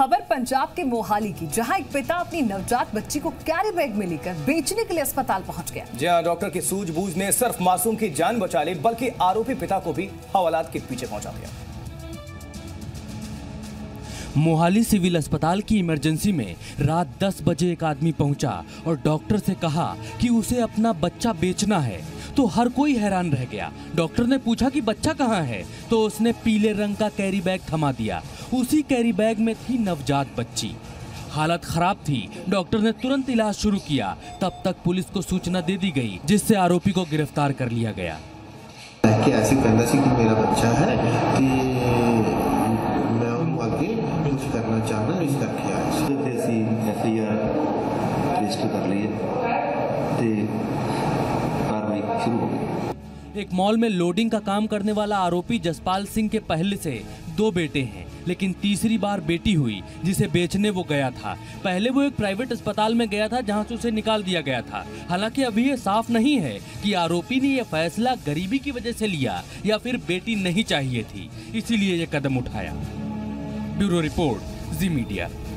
खबर पंजाब के मोहाली की, जहां एक पिता अपनी नवजात बच्ची को कैरी बैग में लेकर बेचने के लिए अस्पताल पहुंच गया। जहां डॉक्टर की सूझबूझ ने सिर्फ मासूम की जान बचा ली, बल्कि आरोपी पिता को भी हवालात के पीछे पहुंचा दिया। मोहाली सिविल अस्पताल की इमरजेंसी में रात 10 बजे एक आदमी पहुंचा और डॉक्टर से कहा कि उसे अपना बच्चा बेचना है, तो हर कोई हैरान रह गया। डॉक्टर ने पूछा कि बच्चा कहाँ है, तो उसने पीले रंग का कैरी बैग थमा दिया। उसी कैरी बैग में थी नवजात बच्ची। हालत खराब थी, डॉक्टर ने तुरंत इलाज शुरू किया। तब तक पुलिस को सूचना दे दी गई, जिससे आरोपी को गिरफ्तार कर लिया गया। कि ऐसी फैंटेसी कि मेरा बच्चा है कि मैं उनको आगे कुछ करना चाहता हूं, इस करके एक मॉल में लोडिंग का काम करने वाला आरोपी जसपाल सिंह के पहले से 2 बेटे हैं, लेकिन तीसरी बार बेटी हुई जिसे बेचने वो गया था। पहले वो एक प्राइवेट अस्पताल में गया था, जहां से उसे निकाल दिया गया था। हालांकि अभी ये साफ नहीं है कि आरोपी ने ये फैसला गरीबी की वजह से लिया या फिर बेटी नहीं चाहिए थी, इसीलिए ये कदम उठाया। Bureau report, Zee media.